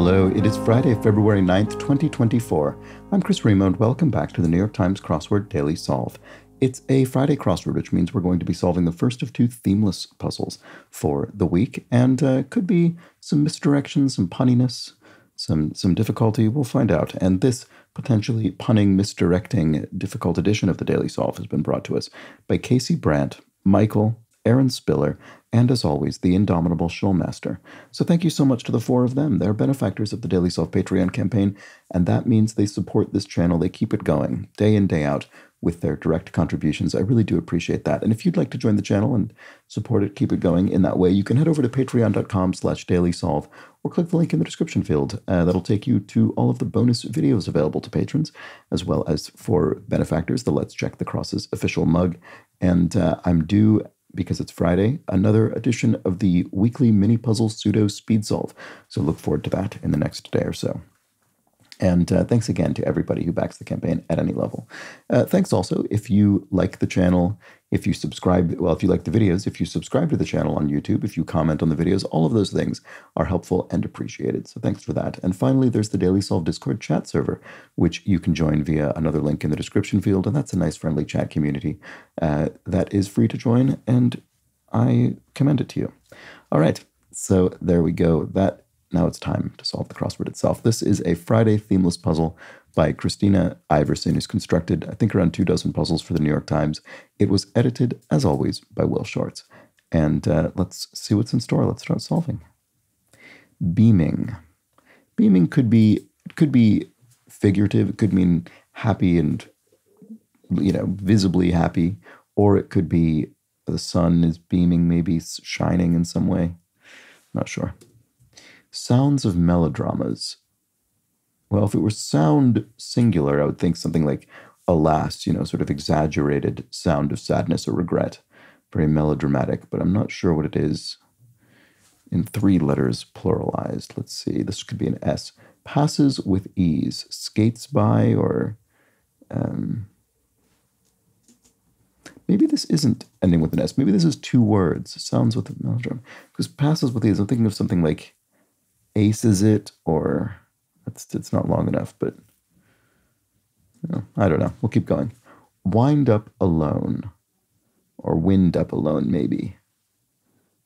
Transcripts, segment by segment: Hello, it is Friday, February 9th, 2024. I'm Chris Remo, and welcome back to the New York Times Crossword Daily Solve. It's a Friday crossword, which means we're going to be solving the first of two themeless puzzles for the week, and could be some misdirection, some punniness, some difficulty. We'll find out. And this potentially punning, misdirecting, difficult edition of the Daily Solve has been brought to us by Casey Brandt, Michael, Aaron Spiller, and as always, the indomitable Shoalmaster. So thank you so much to the four of them. They're benefactors of the Daily Solve Patreon campaign, and that means they support this channel. They keep it going day in, day out with their direct contributions. I really do appreciate that. And if you'd like to join the channel and support it, keep it going in that way, you can head over to patreon.com/dailysolve or click the link in the description field. That'll take you to all of the bonus videos available to patrons, as well as for benefactors, the Let's Check the Crosses official mug. And I'm due, because it's Friday, another edition of the weekly mini puzzle pseudo speed solve. So look forward to that in the next day or so. And thanks again to everybody who backs the campaign at any level. Thanks also if you like the channel, if you subscribe, well, if you like the videos, if you subscribe to the channel on YouTube, if you comment on the videos, all of those things are helpful and appreciated. So thanks for that. And finally, there's the Daily Solve Discord chat server, which you can join via another link in the description field. And that's a nice, friendly chat community that is free to join. And I commend it to you. All right. So there we go. Now it's time to solve the crossword itself. This is a Friday themeless puzzle by Christina Iverson, who's constructed, I think, around 24 puzzles for the New York Times. It was edited, as always, by Will Shortz. And let's see what's in store. Let's start solving. Beaming. Beaming could be figurative. It could mean happy and, you know, visibly happy. Or it could be the sun is beaming, maybe shining in some way. Not sure. Sounds of melodramas. Well, if it were sound singular, I would think something like alas, you know, sort of exaggerated sound of sadness or regret. Very melodramatic, but I'm not sure what it is in three letters pluralized. Let's see. This could be an S. Passes with ease. Skates by, or maybe this isn't ending with an S. Maybe this is two words. Sounds with a melodrama. Because passes with ease, I'm thinking of something like aces it, or it's not long enough, but you know, I don't know. We'll keep going. Wind up alone, or wind up alone, maybe.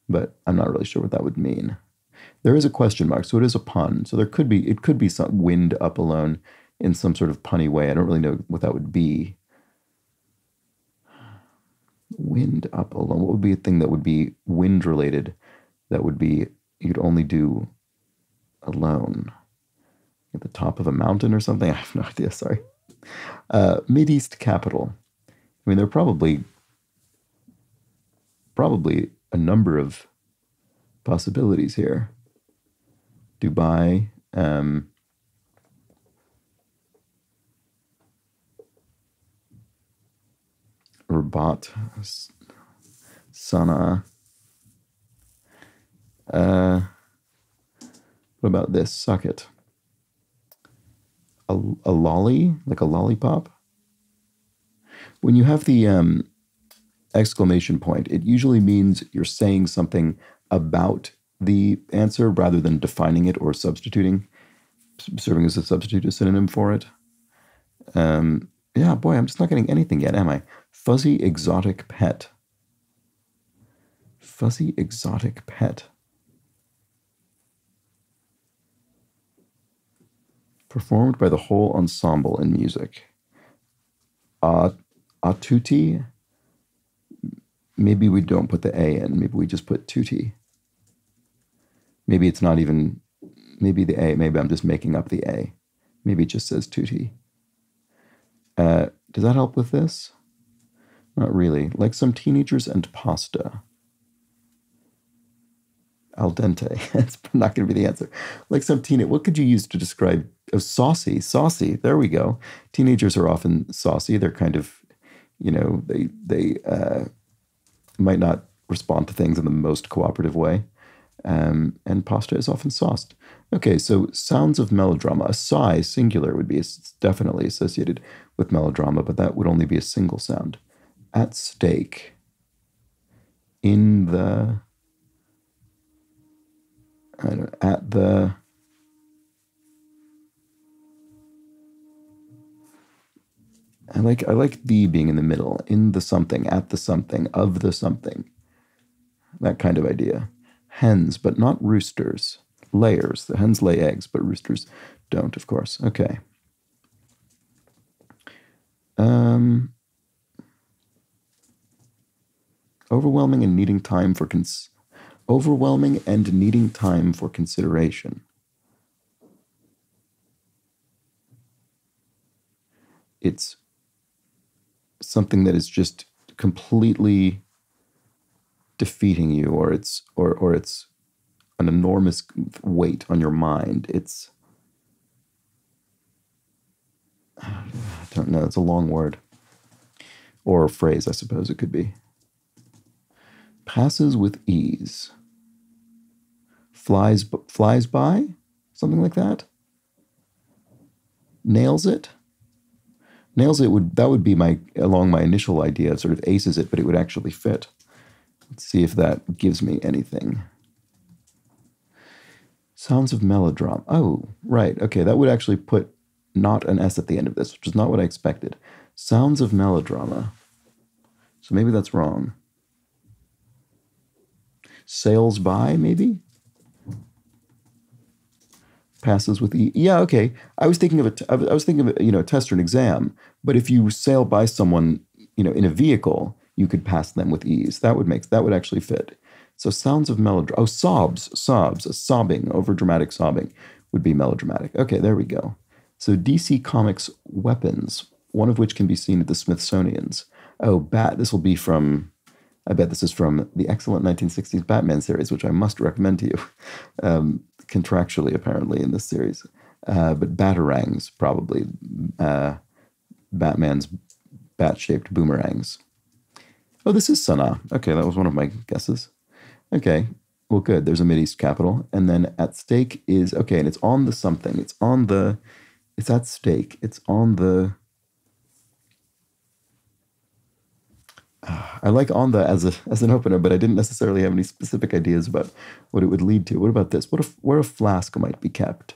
But I'm not really sure what that would mean. There is a question mark, so it is a pun. So it could be some wind up alone in some sort of punny way. I don't really know what that would be. Wind up alone. What would be a thing that would be wind related? That would be you'd only do alone at the top of a mountain or something. I have no idea. Sorry. Mideast capital. I mean, there are probably a number of possibilities here. Dubai. Rabat. Sana'a. What about this? Suck it. A lolly? Like a lollipop? When you have the exclamation point, it usually means you're saying something about the answer rather than defining it or substituting, serving as a substitute, a synonym for it. Yeah, boy, I'm just not getting anything yet, am I? Fuzzy exotic pet. Fuzzy exotic pet. Performed by the whole ensemble in music. A tutti. Maybe we don't put the A in. Maybe we just put tutti. Maybe it's not even, maybe the A, maybe I'm just making up the A. Maybe it just says tutti. Does that help with this? Not really. Like some teenagers and pasta. Al dente. That's not going to be the answer. Like some teenage. What could you use to describe? Oh, saucy. Saucy. There we go. Teenagers are often saucy. They're kind of, you know, they might not respond to things in the most cooperative way. And pasta is often sauced. Okay, so sounds of melodrama. A sigh, singular, would be definitely associated with melodrama, but that would only be a single sound. At stake. In the... I don't know, at the I like the being in the middle, in the something, at the something, of the something. That kind of idea. Hens, but not roosters. Layers. The hens lay eggs, but roosters don't, of course. Okay. Overwhelming and needing time for consideration. It's something that is just completely defeating you, or it's an enormous weight on your mind. It's, I don't know, it's a long word. Or a phrase, I suppose it could be. Passes with ease. Flies by? Something like that? Nails it? Nails it would be my initial idea, sort of aces it, but it would actually fit. Let's see if that gives me anything. Sounds of melodrama. Oh, right. Okay, that would actually put not an S at the end of this, which is not what I expected. Sounds of melodrama. So maybe that's wrong. Sails by, maybe? Passes with E. Yeah, okay. I was thinking of a test or an exam. But if you sail by someone, in a vehicle, you could pass them with ease. That would actually fit. So sounds of melodrama. Oh, sobs, sobbing, over dramatic sobbing would be melodramatic. Okay, there we go. So DC Comics weapons, one of which can be seen at the Smithsonian's. Oh, I bet this is from the excellent 1960s Batman series, which I must recommend to you. Contractually, apparently, in this series. But batarangs, probably. Batman's bat-shaped boomerangs. Oh, this is Sana'a. Okay, that was one of my guesses. Okay, well, good. There's a Mideast capital. And then at stake is... Okay, and it's on the something. It's on the... It's at stake. It's on the... I like on the as an opener, but I didn't necessarily have any specific ideas about what it would lead to. What about this? Where a flask might be kept?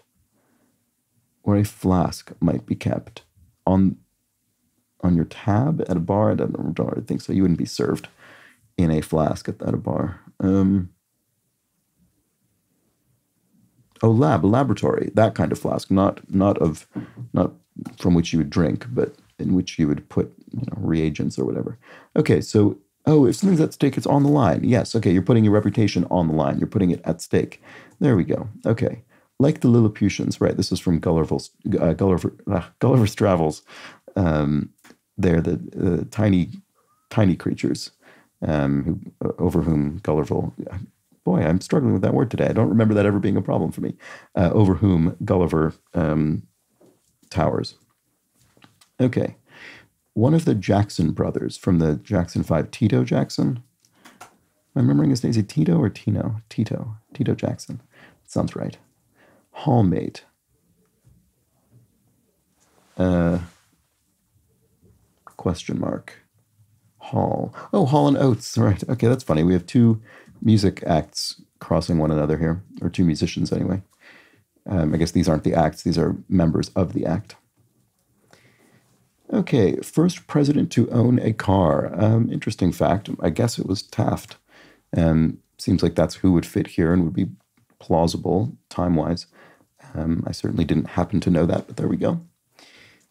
Where a flask might be kept? On your tab at a bar? I think so. You wouldn't be served in a flask at a bar. Laboratory. That kind of flask, not from which you would drink, but in which you would put, reagents or whatever. Okay, so, if something's at stake, it's on the line. Yes, okay, you're putting your reputation on the line. You're putting it at stake. There we go. Okay. Like the Lilliputians, right? This is from Gulliver's Travels. They're the tiny creatures over whom Gulliver... Boy, I'm struggling with that word today. I don't remember that ever being a problem for me. Over whom Gulliver towers. Okay. One of the Jackson brothers from the Jackson 5, Tito Jackson. Am I remembering his name? Is it Tito or Tino? Tito. Tito Jackson. That sounds right. Hallmate. Question mark. Hall. Oh, Hall and Oates. Right. Okay, that's funny. We have two music acts crossing one another here. Or two musicians, anyway. I guess these aren't the acts. These are members of the act. Okay, first president to own a car. Interesting fact. I guess it was Taft. Seems like that's who would fit here and would be plausible time-wise. I certainly didn't happen to know that, but there we go.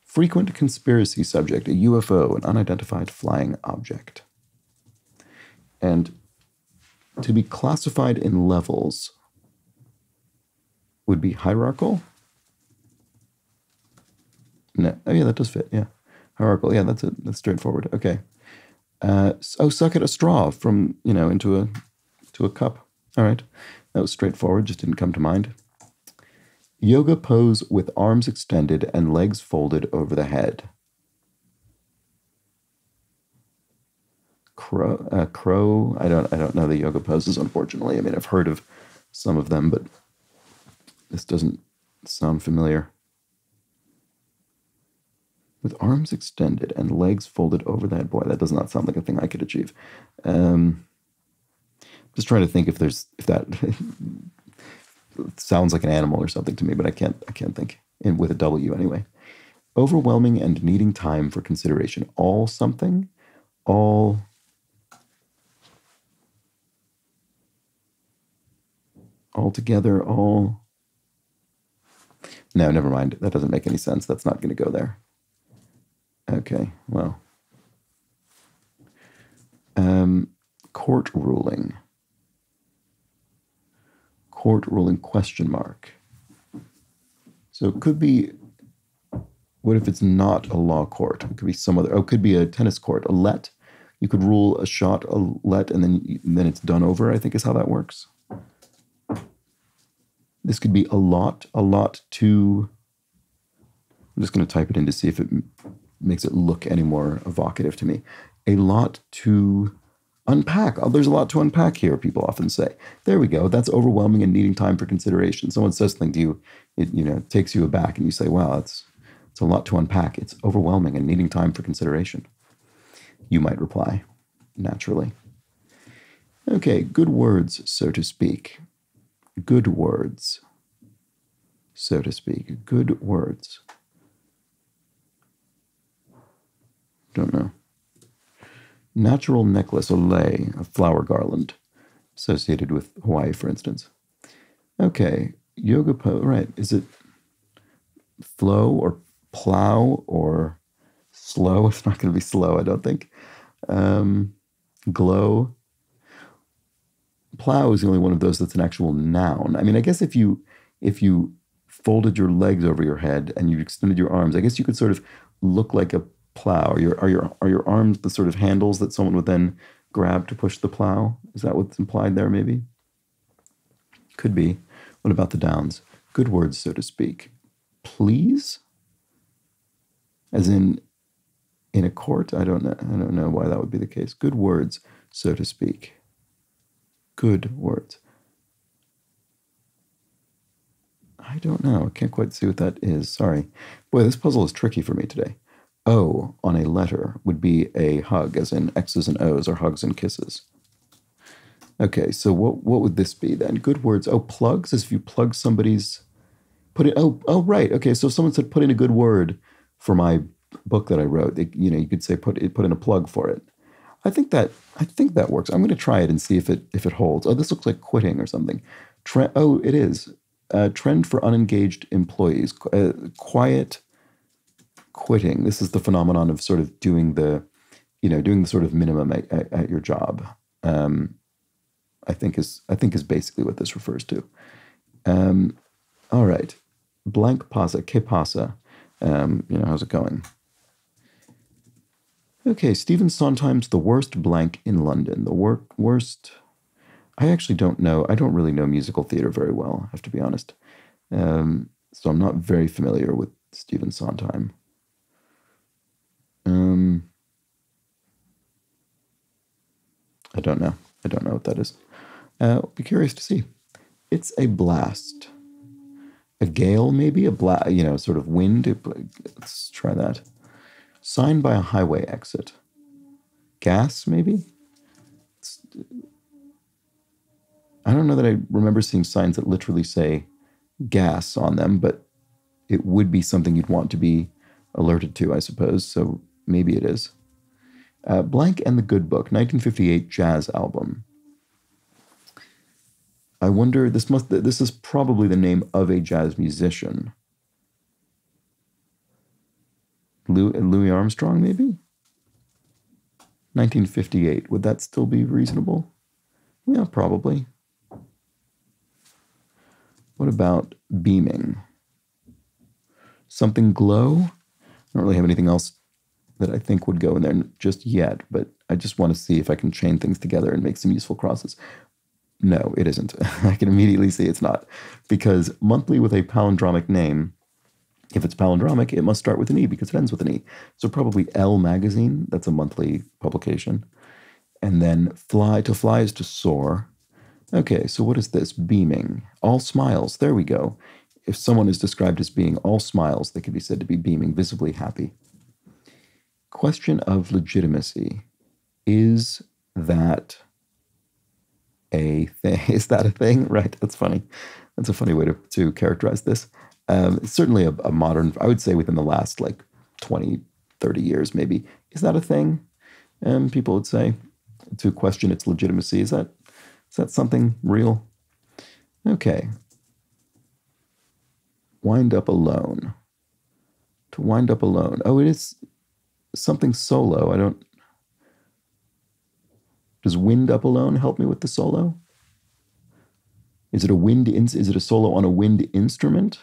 Frequent conspiracy subject, a UFO, an unidentified flying object. And to be classified in levels would be hierarchical? No. Oh, yeah, that does fit, yeah. Hierarchical, yeah, that's it. That's straightforward. Okay. Suck at a straw from into a cup. All right, that was straightforward. Just didn't come to mind. Yoga pose with arms extended and legs folded over the head. Crow. I don't know the yoga poses, unfortunately. I mean, I've heard of some of them, but this doesn't sound familiar. With arms extended and legs folded over the head. Boy, that does not sound like a thing I could achieve. Just trying to think if that sounds like an animal or something to me, but I can't think. And with a W anyway. overwhelming and needing time for consideration. All something, all altogether, all... No, never mind. That doesn't make any sense. That's not going to go there. Okay, well. Court ruling. Court ruling question mark. So it could be... What if it's not a law court? It could be some other... Oh, it could be a tennis court, a let. You could rule a shot, a let, and then it's done over, I think is how that works. This could be a lot to... I'm just going to type it in to see if it makes it look any more evocative to me. A lot to unpack. Oh, there's a lot to unpack here, people often say. There we go. That's overwhelming and needing time for consideration. Someone says something to you, it, you know, takes you aback, and you say, wow, it's a lot to unpack. It's overwhelming and needing time for consideration. You might reply, naturally. Okay, good words, so to speak. Good words, so to speak. Good words. Don't know. Natural necklace, a lei, a flower garland, associated with Hawaii, for instance. Okay, yoga pose, right. Is it flow or plow or slow? It's not going to be slow, I don't think. Glow. Plow is the only one of those that's an actual noun. I mean, I guess if you folded your legs over your head and you extended your arms, I guess you could sort of look like a plow. Are your arms the sort of handles that someone would then grab to push the plow? Is that what's implied there, maybe? Could be. What about the downs? Good words, so to speak. Please? As in a court? I don't know why that would be the case. Good words, so to speak. Good words. I don't know. I can't quite see what that is. Sorry. Boy, this puzzle is tricky for me today. O on a letter would be a hug, as in X's and O's or hugs and kisses. Okay, so what would this be then? Good words. Oh, plugs, as if you plug somebody's... Put it. Oh, right. Okay, so if someone said, put in a good word for my book that I wrote, you could say put in a plug for it. I think that works. I'm going to try it and see if it holds. Oh, this looks like quitting or something. It is. Trend for unengaged employees. Quiet quitting. This is the phenomenon of sort of doing the sort of minimum at your job. I think is basically what this refers to. All right. Blank pasa. Que pasa? How's it going? Okay, Stephen Sondheim's The Worst Blank in London. The worst... I actually don't know. I don't really know musical theater very well, I have to be honest. So I'm not very familiar with Stephen Sondheim. I don't know. I don't know what that is. I'll be curious to see. It's a blast. A gale, maybe? A blast, sort of wind. Let's try that. Sign by a highway exit. Gas, maybe? I don't know that I remember seeing signs that literally say gas on them, but it would be something you'd want to be alerted to, I suppose, so maybe it is. Blank and the Good Book, 1958 jazz album. I wonder, this is probably the name of a jazz musician. Louis Armstrong, maybe? 1958. Would that still be reasonable? Yeah, probably. What about beaming? Something glow? I don't really have anything else that I think would go in there just yet, but I just want to see if I can chain things together and make some useful crosses. No, it isn't. I can immediately see it's not. Because monthly with a palindromic name... If it's palindromic, it must start with an E because it ends with an E. So probably L Magazine, that's a monthly publication. And then fly, to fly is to soar. Okay, so what is this? Beaming. All smiles, there we go. If someone is described as being all smiles, they could be said to be beaming, visibly happy. Question of legitimacy. Is that a thing? Is that a thing? Right, that's funny. That's a funny way to characterize this. It's certainly a modern, I would say within the last like 20, 30 years maybe. Is that a thing? People would say, to question its legitimacy. Is that something real? Okay. Wind up alone. To wind up alone. Oh, it is something solo. I don't... Does wind up alone help me with the solo? Is it a wind? Is it a solo on a wind instrument?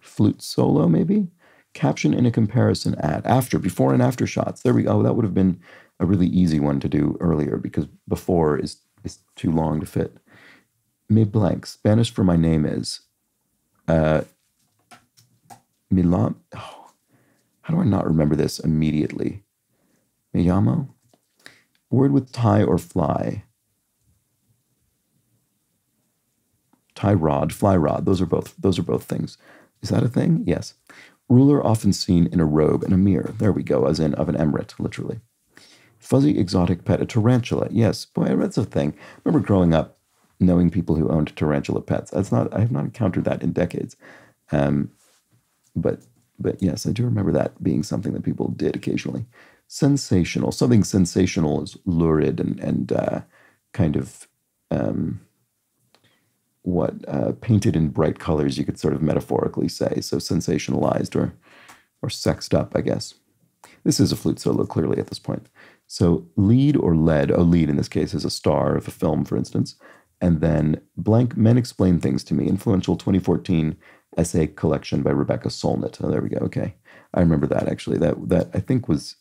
Flute solo, maybe? Caption in a comparison ad. After, before and after shots. There we go. That would have been a really easy one to do earlier because before is too long to fit. Me blank. Spanish for my name is. Milan. Oh, how do I not remember this immediately? Me llamo. Word with tie or fly. Tie rod, fly rod. Those are both things. Is that a thing? Yes. Ruler often seen in a robe and a mirror. There we go, as in of an emirate, literally. Fuzzy exotic pet, a tarantula. Yes, boy, that's a thing. I remember growing up, knowing people who owned tarantula pets. I have not encountered that in decades. But yes, I do remember that being something that people did occasionally. Sensational. Something sensational is lurid and kind of... painted in bright colors, you could sort of metaphorically say. So sensationalized or sexed up, I guess. This is a flute solo, clearly, at this point. So lead or lead. Oh, lead in this case is a star of a film, for instance. And then blank, men explain things to me. Influential 2014 essay collection by Rebecca Solnit. Oh, there we go. Okay. I remember that, actually. That I think was...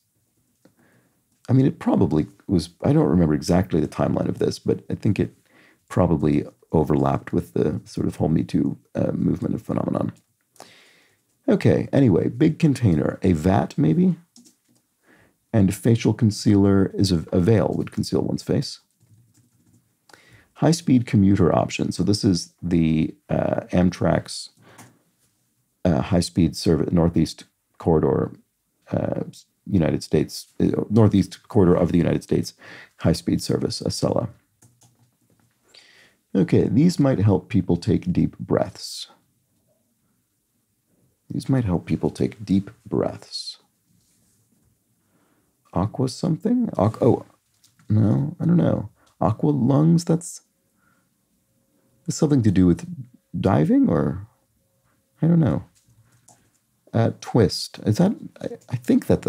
I mean, it probably was... I don't remember exactly the timeline of this, but I think it probably... overlapped with the sort of whole Me Too movement and phenomenon. Okay, anyway, big container, a vat maybe? And facial concealer is a veil would conceal one's face. High-speed commuter option. So this is the Amtrak's high-speed service, Northeast Corridor, United States, Northeast Corridor of the United States high-speed service, Acela. Okay, these might help people take deep breaths. These might help people take deep breaths. Aqua something? Oh, no, I don't know. Aqua lungs, that's something to do with diving or... I don't know. Twist. Is that... I think that's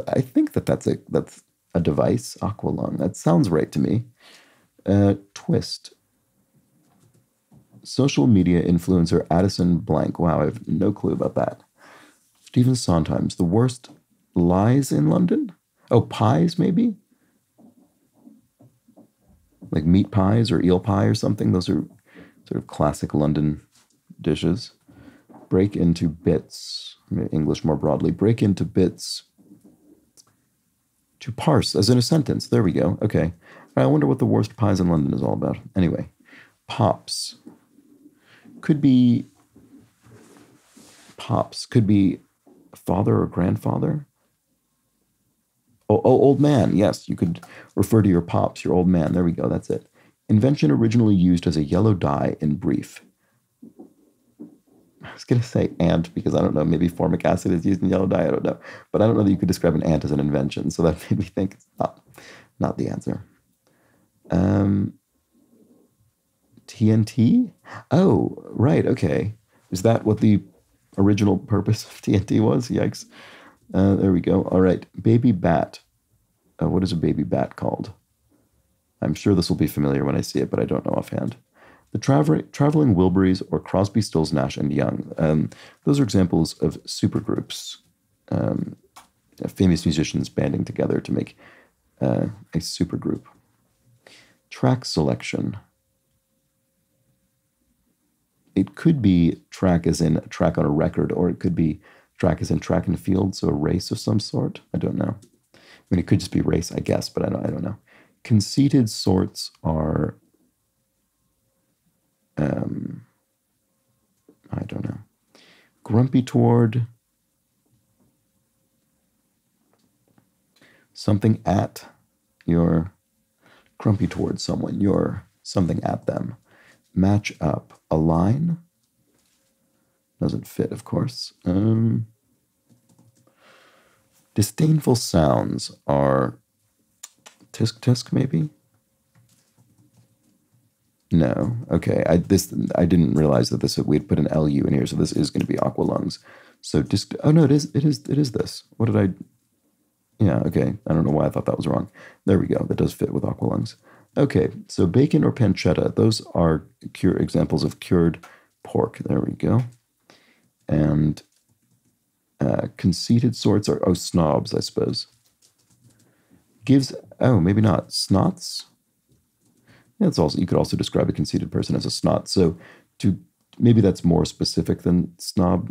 a device, aqua lung. That sounds right to me. Twist. Social media influencer Addison blank. Wow, I have no clue about that. Stephen Sondheim's The Worst Lies in London? Oh, pies maybe? Like meat pies or eel pie or something? Those are sort of classic London dishes. Break into bits. English more broadly. Break into bits. To parse, as in a sentence. There we go. Okay. I wonder what The Worst Pies in London is all about. Anyway. Pops. Could be pops. Could be father or grandfather. Oh, old man. Yes, you could refer to your pops, your old man. There we go. That's it. Invention originally used as a yellow dye in brief. I was going to say ant because I don't know. Maybe formic acid is used in yellow dye. I don't know. But I don't know that you could describe an ant as an invention. So that made me think it's not the answer. TNT? Oh, right. Okay. Is that what the original purpose of TNT was? Yikes. There we go. All right. Baby bat. What is a baby bat called? I'm sure this will be familiar when I see it, but I don't know offhand. The Traveling Wilburys or Crosby, Stills, Nash, and Young. Those are examples of supergroups. Famous musicians banding together to make a supergroup. Track selection. It could be track as in track on a record, or it could be track as in track and field, so a race of some sort. I don't know. I mean, it could just be race, I guess, but I don't know. Conceited sorts are... I don't know. Grumpy toward... Something at your... Grumpy toward someone. Your something at them. Match up a line. Doesn't fit, of course. Disdainful sounds are tisk tisk, maybe? No. Okay. I didn't realize that this, we'd put an LU in here, so this is going to be aqua lungs. So just, oh no, it is this. What did I, yeah, okay. I don't know why I thought that was wrong. There we go. That does fit with aqua lungs. Okay. So bacon or pancetta, those are examples of cured pork. There we go. And conceited sorts are, oh, snobs, I suppose. Gives, oh, maybe not. Snots? That's also, you could also describe a conceited person as a snot. So to, maybe that's more specific than snob,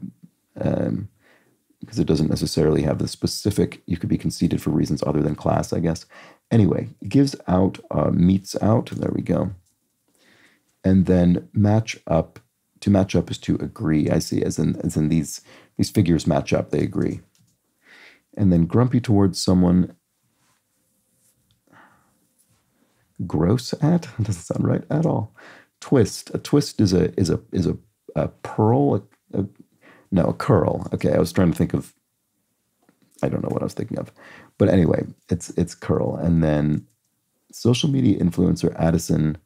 because it doesn't necessarily have the specific, you could be conceited for reasons other than class, I guess. Anyway, gives out, meets out, there we go. And then match up. To match up is to agree, I see, as in these figures match up, they agree. And then grumpy towards someone, gross at, doesn't sound right at all. Twist, a twist is a pearl, a curl. Okay, I was trying to think of, I don't know what I was thinking of. But anyway, it's curl. And then social media influencer Addison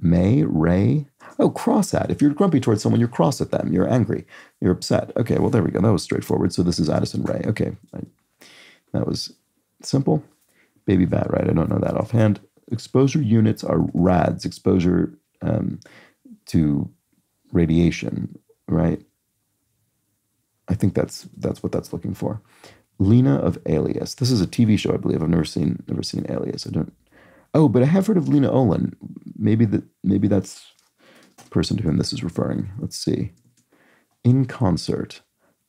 Rae. Oh, cross at. If you're grumpy towards someone, you're cross at them. You're angry. You're upset. Okay, well, there we go. That was straightforward. So this is Addison Rae. Okay, that was simple. Baby bat, right? I don't know that offhand. Exposure units are rads, exposure to radiation, right? I think that's what that's looking for. Lena of Alias. This is a TV show, I believe. I've never seen Alias. I don't. Oh, but I have heard of Lena Olin. Maybe that's the person to whom this is referring. Let's see. In concert,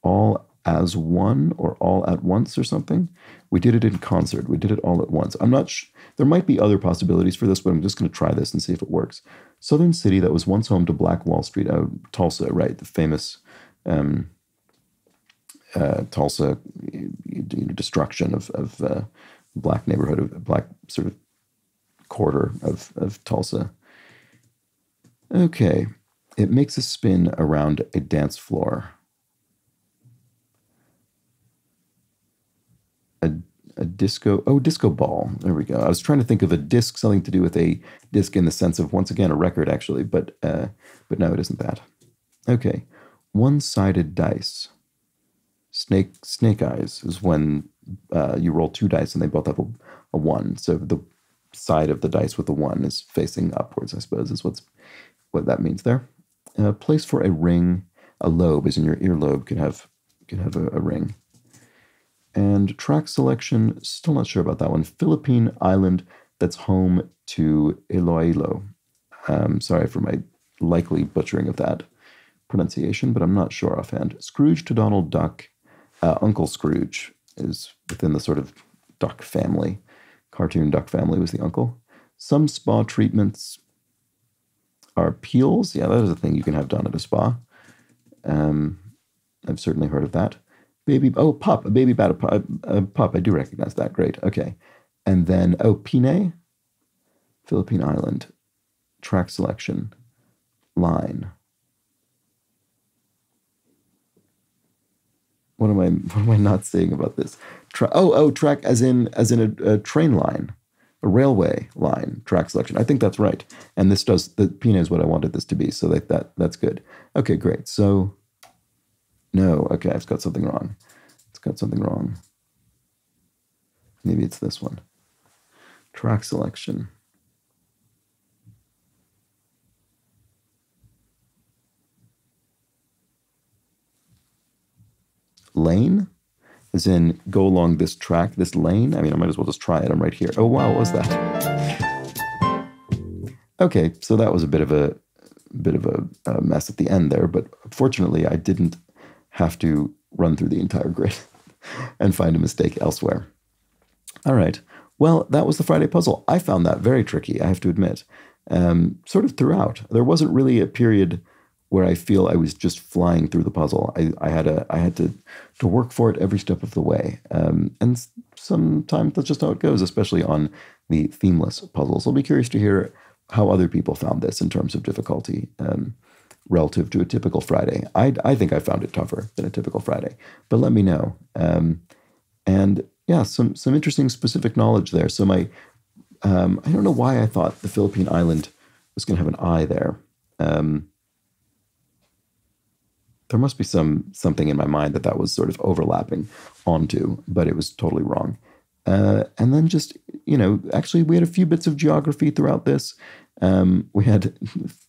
all as one or all at once or something. We did it in concert. We did it all at once. I'm not sure. There might be other possibilities for this, but I'm just going to try this and see if it works. Southern city that was once home to Black Wall Street. Oh, Tulsa, right? The famous Tulsa destruction of black neighborhood, of black sort of quarter of Tulsa. Okay. It makes a spin around a dance floor. A disco, oh, disco ball. There we go. I was trying to think of a disc, something to do with a disc in the sense of, once again, a record, actually, but no, it isn't that. Okay. One-sided dice. Snake eyes is when you roll two dice and they both have a one. So the side of the dice with the one is facing upwards, I suppose, is what that means there. A place for a ring. A lobe is in your earlobe, could have a ring. And track selection, still not sure about that one. Philippine island that's home to Iloilo. Sorry for my likely butchering of that pronunciation, but I'm not sure offhand. Scrooge to Donald Duck. Uncle Scrooge is within the sort of duck family. Cartoon duck family was the uncle. Some spa treatments are peels. Yeah, that is a thing you can have done at a spa. I've certainly heard of that. Baby, oh, pup, a baby bat, a pup. I do recognize that. Great. Okay. And then, oh, Pinay, Philippine Island, track selection, line. What am I not saying about this? Track as in a train line, a railway line, track selection. I think that's right. And this does, the Pinay is what I wanted this to be. So that's good. Okay, great. So, no, okay, I've got something wrong. It's got something wrong. Maybe it's this one. Track selection. Lane? As in, go along this track, this lane? I mean, I might as well just try it. I'm right here. Oh, wow, what was that? Okay, so that was a bit of a mess at the end there. But fortunately, I didn't have to run through the entire grid and find a mistake elsewhere. All right. Well, that was the Friday puzzle. I found that very tricky, I have to admit. Sort of throughout. There wasn't really a period where I feel I was just flying through the puzzle. I had to work for it every step of the way. And sometimes that's just how it goes, especially on the themeless puzzles. I'll be curious to hear how other people found this in terms of difficulty relative to a typical Friday. I think I found it tougher than a typical Friday, but let me know. And yeah, some interesting specific knowledge there. So my, I don't know why I thought the Philippine island was going to have an I there. There must be something in my mind that was sort of overlapping onto, but it was totally wrong. And then just, actually we had a few bits of geography throughout this. We had,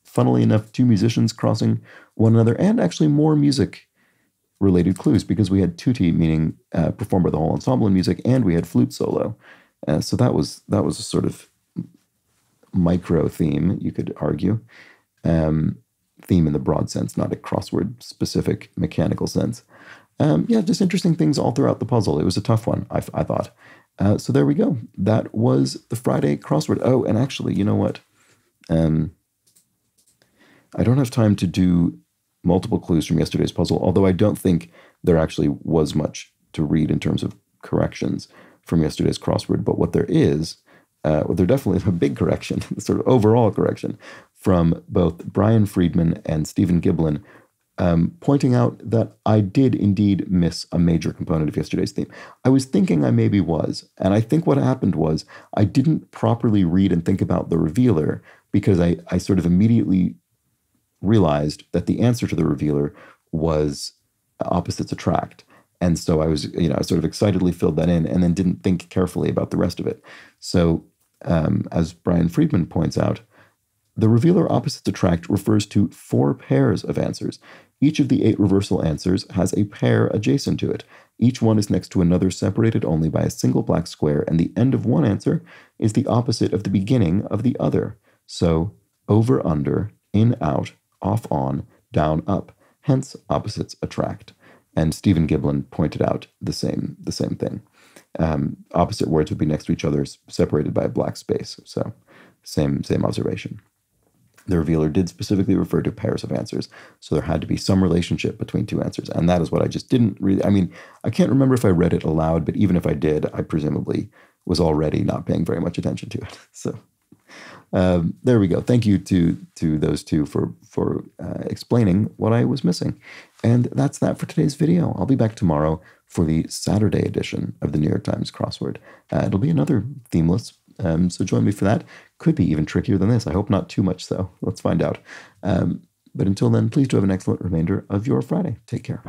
funnily enough, two musicians crossing one another, and actually more music-related clues, because we had tutti, meaning performed by the whole ensemble in music, and we had flute solo. So that was a sort of micro theme, you could argue. Theme in the broad sense, not a crossword-specific mechanical sense. Yeah, just interesting things all throughout the puzzle. It was a tough one, I thought. So there we go. That was the Friday crossword. Oh, and actually, you know what? I don't have time to do multiple clues from yesterday's puzzle, although I don't think there actually was much to read in terms of corrections from yesterday's crossword. But what there is, there definitely is a big correction, sort of overall correction, from both Brian Friedman and Stephen Giblin, pointing out that I did indeed miss a major component of yesterday's theme. I was thinking I maybe was, and I think what happened was I didn't properly read and think about the revealer, because I sort of immediately realized that the answer to the revealer was opposites attract. And so I was, I sort of excitedly filled that in and then didn't think carefully about the rest of it. So as Brian Friedman points out, the revealer opposites attract refers to 4 pairs of answers. Each of the 8 reversal answers has a pair adjacent to it. Each one is next to another, separated only by a single black square, and the end of one answer is the opposite of the beginning of the other. So over, under, in, out, off, on, down, up. Hence, opposites attract. And Stephen Giblin pointed out the same thing. Opposite words would be next to each other, separated by a black space. So same observation. The revealer did specifically refer to pairs of answers, so there had to be some relationship between 2 answers, and that is what I just didn't read. I mean, I can't remember if I read it aloud, but even if I did, I presumably was already not paying very much attention to it. So there we go. Thank you to those two for explaining what I was missing. And that's that for today's video. I'll be back tomorrow for the Saturday edition of the New York Times Crossword. It'll be another themeless. So join me for that. Could be even trickier than this. I hope not too much, though. Let's find out. But until then, please do have an excellent remainder of your Friday. Take care.